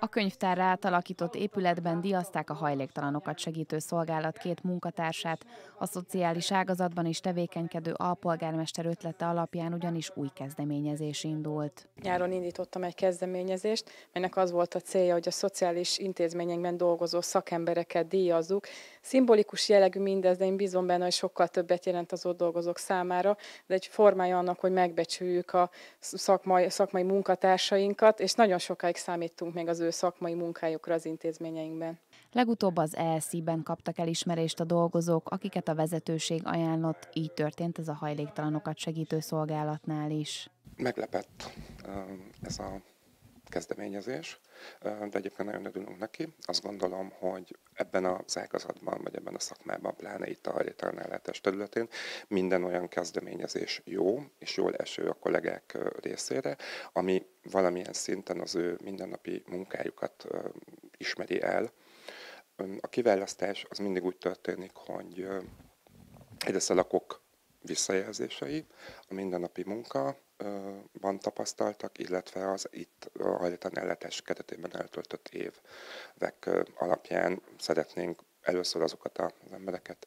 A könyvtárra átalakított épületben díjazták a hajléktalanokat segítő szolgálat két munkatársát, a szociális ágazatban is tevékenykedő alpolgármester ötlete alapján ugyanis új kezdeményezés indult. Nyáron indítottam egy kezdeményezést, melynek az volt a célja, hogy a szociális intézményekben dolgozó szakembereket díjazzuk. Szimbolikus jellegű mindez, de én bízom benne, hogy sokkal többet jelent az ott dolgozók számára, de egy formája annak, hogy megbecsüljük a szakmai munkatársainkat, és nagyon sokáig számítunk még az ő szakmai munkájukra az intézményeinkben. Legutóbb az ESZ-ben kaptak elismerést a dolgozók, akiket a vezetőség ajánlott, így történt ez a hajléktalanokat segítő szolgálatnál is. Meglepett ez a kezdeményezés, de egyébként nagyon örülünk neki. Azt gondolom, hogy ebben az ágazatban, vagy ebben a szakmában, pláne itt a hajléktalanellátás területén minden olyan kezdeményezés jó, és jól eső a kollégák részére, ami valamilyen szinten az ő mindennapi munkájukat ismeri el. A kiválasztás az mindig úgy történik, hogy egyrészt a lakók visszajelzései, a mindennapi munka, van tapasztaltak, illetve az itt a hajléktalanellátás keretében eltöltött évek alapján szeretnénk először azokat az embereket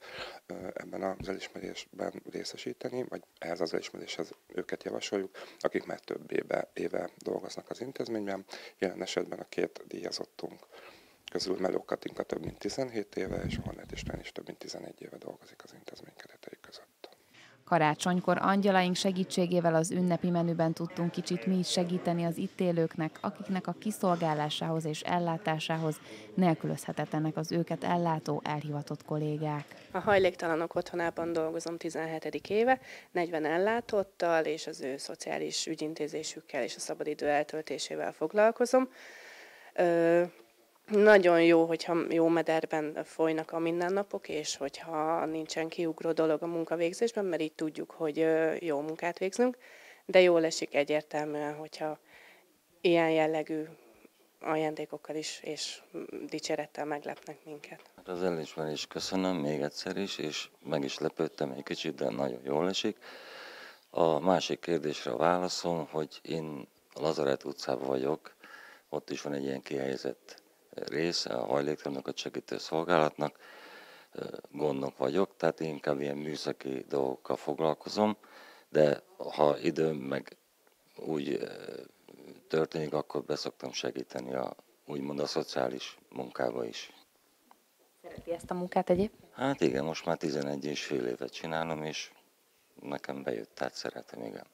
ebben az elismerésben részesíteni, vagy ehhez az elismeréshez őket javasoljuk, akik már több éve dolgoznak az intézményben. Jelen esetben a két díjazottunk közül Melókatinka több mint 17 éve, és Honlét István is több mint 11 éve dolgozik az intézmény keretei között. Karácsonykor angyalaink segítségével az ünnepi menüben tudtunk kicsit mi is segíteni az itt élőknek, akiknek a kiszolgálásához és ellátásához nélkülözhetetlenek az őket ellátó, elhivatott kollégák. A hajléktalanok otthonában dolgozom 17. éve, 40 ellátottal és az ő szociális ügyintézésükkel és a szabadidő eltöltésével foglalkozom. Nagyon jó, hogyha jó mederben folynak a mindennapok, és hogyha nincsen kiugró dolog a munkavégzésben, mert így tudjuk, hogy jó munkát végzünk, de jól esik egyértelműen, hogyha ilyen jellegű ajándékokkal is és dicsérettel meglepnek minket. Az elismerést köszönöm még egyszer is, és meg is lepődtem egy kicsit, de nagyon jól esik. A másik kérdésre a válaszom, hogy én Lazaret utcában vagyok, ott is van egy ilyen kihelyezett része a hajléktalanokat segítő szolgálatnak, gondnok vagyok, tehát inkább ilyen műszaki dolgokkal foglalkozom, de ha időm meg úgy történik, akkor beszoktam segíteni úgymond a szociális munkába is. Szereti ezt a munkát egyébként? Hát igen, most már 11,5 évet csinálom, és nekem bejött, tehát szeretem, igen.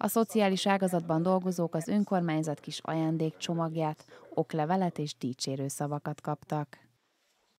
A szociális ágazatban dolgozók az önkormányzat kis ajándékcsomagját, oklevelet és dicsérő szavakat kaptak.